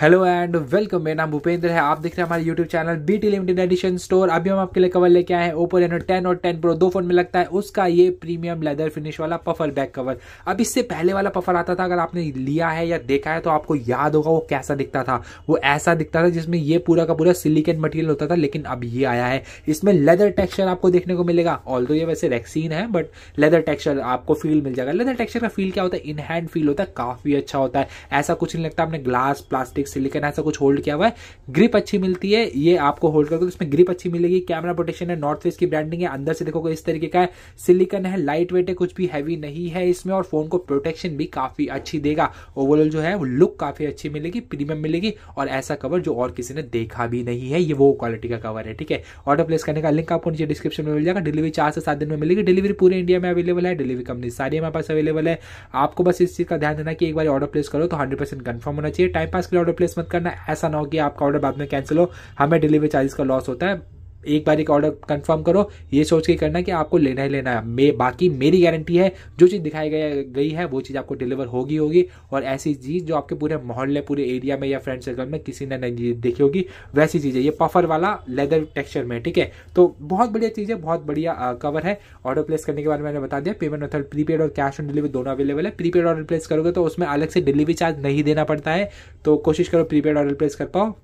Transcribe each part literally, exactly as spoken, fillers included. Hello and welcome. मेरा नाम भूपेंद्र है। आप देख रहे हैं हमारे YouTube channel BT limited edition store. अभी हम आपके लिए कवर लेके आए हैं ओप्पो रेनो टेन और टेन प्रो दो फोन में लगता है उसका ये प्रीमियम लेदर फिनिश वाला पफर बैक कवर। अब इससे पहले वाला पफर आता था, अगर आपने लिया है या देखा है तो आपको याद होगा वो कैसा दिखता था। वो ऐसा दिखता था जिसमें ये पूरा का पूरा सिलिकन मटीरियल होता था, लेकिन अब ये आया है इसमें लेदर टेक्सचर आपको देखने को मिलेगा। ऑल्दो ये वैसे रेक्सीन है बट लेदर टेक्सचर आपको फील मिल जाएगा। लेदर टेक्सचर का फील क्या होता है? इन हैंड फील होता है, काफी अच्छा होता है। ऐसा कुछ नहीं लगता आपने ग्लास प्लास्टिक सिलिकन ऐसा कुछ होल्ड किया हुआ है। ग्रिप अच्छी मिलती है, ये आपको होल्ड करके इसमें ग्रिप अच्छी मिलेगी। कैमरा प्रोटेक्शन है, नॉर्थ फेस की ब्रांडिंग है। अंदर से देखोगे इस तरीके का है, सिलिकन है, लाइट वेट है, कुछ भी हैवी नहीं है इसमें। और फोन को प्रोटेक्शन भी काफी अच्छी देगा। ओवरऑल जो है वो लुक काफी अच्छी मिलेगी, प्रीमियम मिलेगी। और ऐसा कवर जो और किसी ने देखा भी नहीं है, ये वो क्वालिटी का कवर है। ठीक है, ऑर्डर प्लेस करने का लिंक आपको नीचे डिस्क्रिप्शन में मिल जाएगा। डिलीवरी चार से सात दिन में मिलेगी। डिलीवरी पूरे इंडिया में अवेलेबल है। डिलीवरी कंपनी सारी हमारे पास अवेलेबल है। आपको बस इस चीज का ध्यान देना कि एक बार ऑर्डर प्लेस करो तो हंड्रेड परसेंट कंफर्म होना चाहिए। टाइम पास के लिए ऑर्डर प्लेस मत करना, ऐसा ना हो कि आपका ऑर्डर बाद में कैंसिल हो। हमें डिलीवरी चार्जेस का लॉस होता है। एक बार एक ऑर्डर कंफर्म करो, ये सोच के करना कि आपको लेना ही लेना है। मे, बाकी मेरी गारंटी है जो चीज़ दिखाई गई है वो चीज़ आपको डिलीवर होगी होगी और ऐसी चीज़ जो आपके पूरे मोहल्ले पूरे एरिया में या फ्रेंड सर्कल में किसी ने नहीं देखी होगी, वैसी चीज़ है ये पफर वाला लेदर टेक्सचर में। ठीक है, तो बहुत बढ़िया चीज़ है, बहुत बढ़िया आ, कवर है। ऑर्डर प्लेस करने के बारे में मैंने बता दिया। पेमेंट मेथड प्रीपेड और कैश ऑन डिलीवरी दोनों अवेलेबल है। प्रीपेड ऑर्डर प्लेस करोगे तो उसमें अलग से डिलीवरी चार्ज नहीं देना पड़ता है, तो कोशिश करो प्रीपेड ऑर्डर प्लेस कर पाओ।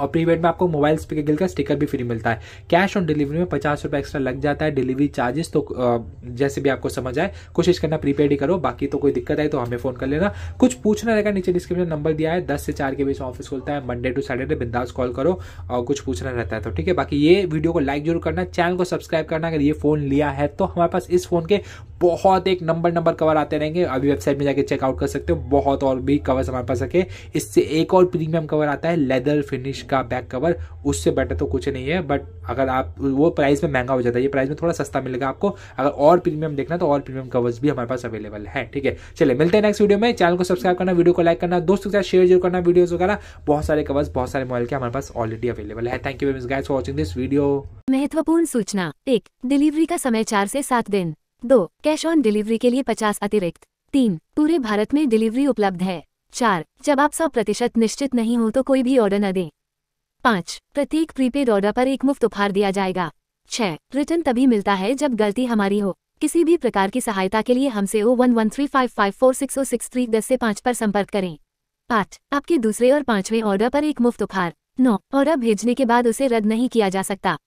और प्रीपेड में आपको मोबाइल स्पीकर गिल का स्टिकर भी फ्री मिलता है। कैश ऑन डिलीवरी में पचास रुपये एक्स्ट्रा लग जाता है डिलीवरी चार्जेस, तो जैसे भी आपको समझ आए कोशिश करना प्रीपेड ही करो। बाकी तो कोई दिक्कत आई तो हमें फोन कर लेना। कुछ पूछना रहेगा नीचे डिस्क्रिप्शन नंबर दिया है। दस से चार के बीच ऑफिस खुलता है, मंडे टू सैटरडे। बिंदास कॉल करो और कुछ पूछना रहता है तो। ठीक है, बाकी ये वीडियो को लाइक जरूर करना, चैनल को सब्सक्राइब करना। अगर ये फोन लिया है तो हमारे पास इस फोन के बहुत एक नंबर नंबर कवर आते रहेंगे। अभी वेबसाइट में जाकर चेकआउट कर सकते हो, बहुत और भी कवर्स हमारे पास रखे। इससे एक और प्रीमियम कवर आता है लेदर फिनिश का बैक कवर, उससे बेटर तो कुछ नहीं है। बट अगर आप वो प्राइस में महंगा हो जाता है, ये प्राइस में थोड़ा सस्ता मिलेगा आपको। अगर और प्रीमियम देखना तो और प्रीमियम कवर्स भी हमारे पास अवेलेबल है। ठीक है, चलिए मिलते हैं नेक्स्ट वीडियो में। चैनल को सब्सक्राइब करना, वीडियो को लाइक करना, दोस्तों के साथ शेयर जरूर करना वीडियोज वगैरह। बहुत सारे कवर्स बहुत सारे मोबाइल के हमारे पास ऑलरेडी अवेलेबल है। Thank you very much guys for watching this video. महत्वपूर्ण सूचना, एक डिलीवरी का समय चार से सात दिन, दो कैश ऑन डिलीवरी के लिए पचास अतिरिक्त, तीन पूरे भारत में डिलीवरी उपलब्ध है, चार जब आप सौ प्रतिशत निश्चित नहीं हो तो कोई भी ऑर्डर न दें, पाँच प्रत्येक प्रीपेड ऑर्डर पर एक मुफ्त उपहार दिया जाएगा, छह रिटर्न तभी मिलता है जब गलती हमारी हो। किसी भी प्रकार की सहायता के लिए हमसे O one one three five five four six O six three दस से पाँच पर संपर्क करें। आठ आपके दूसरे और पाँचवें ऑर्डर पर एक मुफ्त उपहार, नौ ऑर्डर भेजने के बाद उसे रद्द नहीं किया जा सकता।